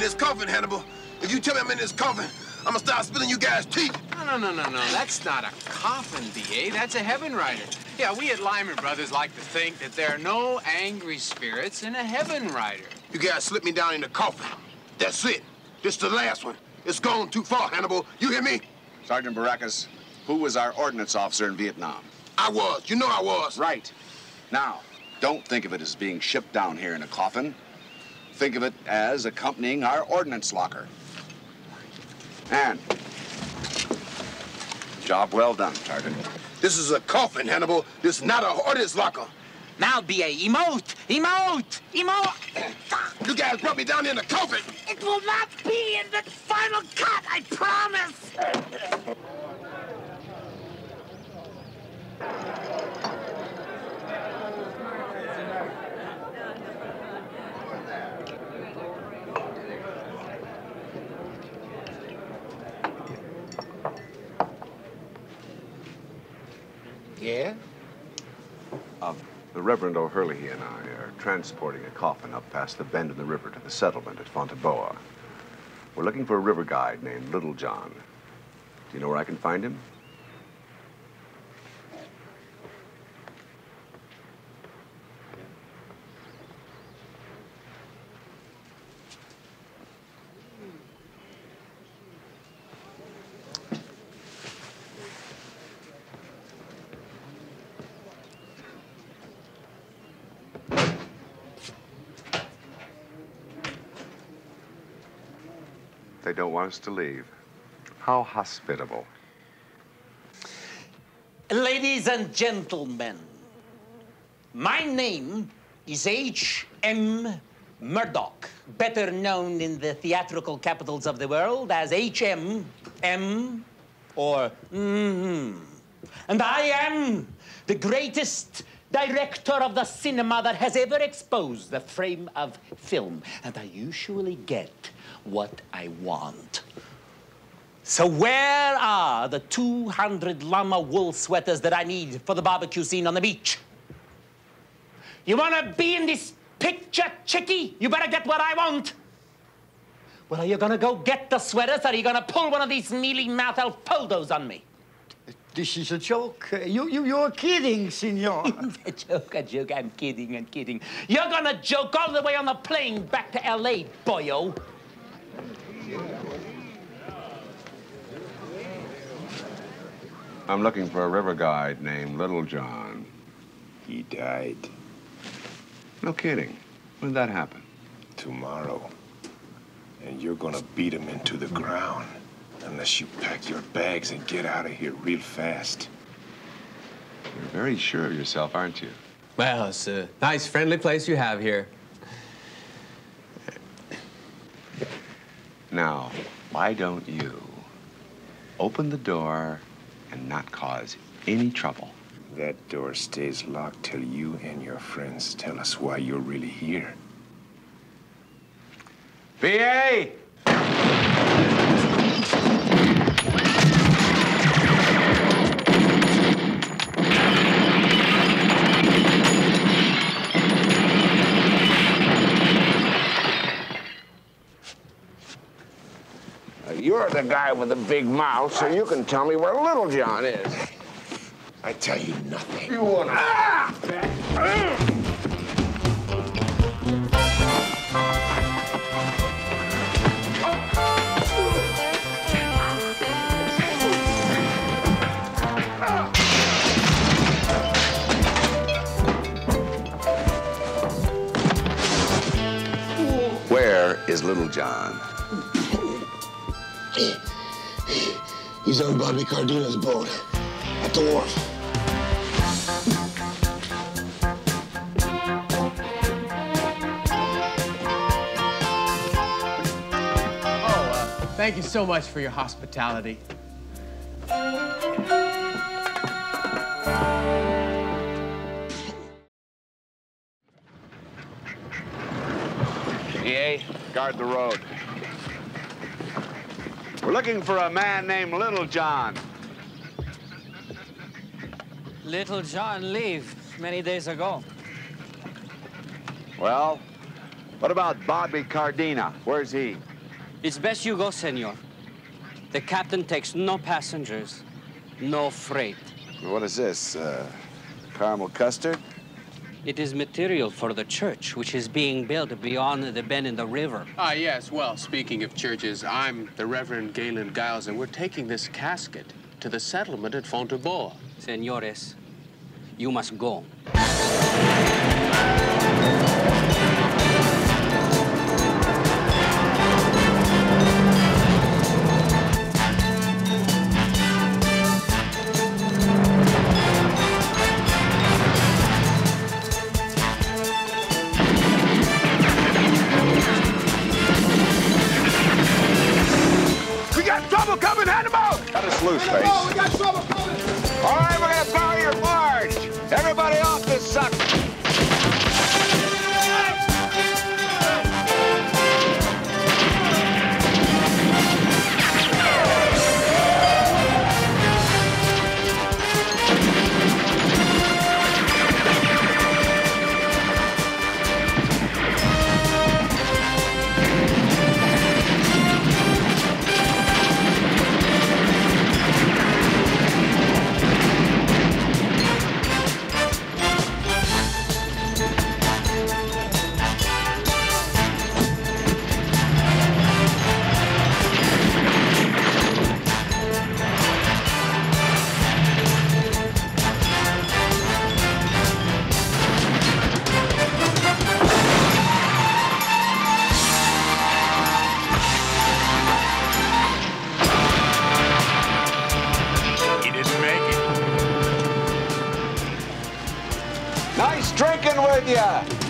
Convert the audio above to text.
in this coffin, Hannibal. If you tell me I'm in this coffin, I'm gonna start spilling you guys' teeth. No. That's not a coffin, B.A. That's a heaven rider. Yeah, we at Lyman Brothers like to think that there are no angry spirits in a heaven rider. You guys slipped me down in the coffin. That's it. This is the last one. It's gone too far, Hannibal. You hear me? Sergeant Baracus, who was our ordnance officer in Vietnam? I was. You know I was. Right. Now, don't think of it as being shipped down here in a coffin. Think of it as accompanying our ordnance locker. And job well done, Target. This is a coffin, Hannibal. This is not a ordnance locker. Now, B.A., emote! You guys brought me down in the coffin. It will not be in the final cut, I promise. Yeah? The Reverend O'Hurley and I are transporting a coffin up past the bend of the river to the settlement at Fonteboa. We're looking for a river guide named Little John. Do you know where I can find him? They don't want us to leave. How hospitable. Ladies and gentlemen, my name is H.M. Murdoch, better known in the theatrical capitals of the world as H.M., M, or M. And I am the greatest director of the cinema that has ever exposed the frame of film. And I usually get what I want. So where are the 200 llama wool sweaters that I need for the barbecue scene on the beach? You wanna be in this picture, chickie? You better get what I want. Well, are you gonna go get the sweaters, or are you gonna pull one of these mealy-mouthed Alfaldos on me? This is a joke. You're kidding, senor. A joke. I'm kidding. You're gonna joke all the way on the plane back to L.A., boyo. I'm looking for a river guide named Little John. He died. No kidding. When did that happen? Tomorrow. And you're gonna beat him into the ground. Unless you pack your bags and get out of here real fast. You're very sure of yourself, aren't you? Well, it's a nice, friendly place you have here. Now, why don't you open the door and not cause any trouble? That door stays locked till you and your friends tell us why you're really here. B.A. You're the guy with the big mouth, so you can tell me where Little John is. I tell you nothing. You wanna... Ah! Where is Little John? He's on Bobby Cardino's boat at the wharf. Thank you so much for your hospitality. B.A., guard the road. We're looking for a man named Little John. Little John left many days ago. Well, what about Bobby Cardino? Where's he? It's best you go, senor. The captain takes no passengers, no freight. What is this, caramel custard? It is material for the church, which is being built beyond the bend in the river. Ah, yes. Well, speaking of churches, I'm the Reverend Galen Giles, and we're taking this casket to the settlement at Fonteboa. Senores, you must go. Yeah.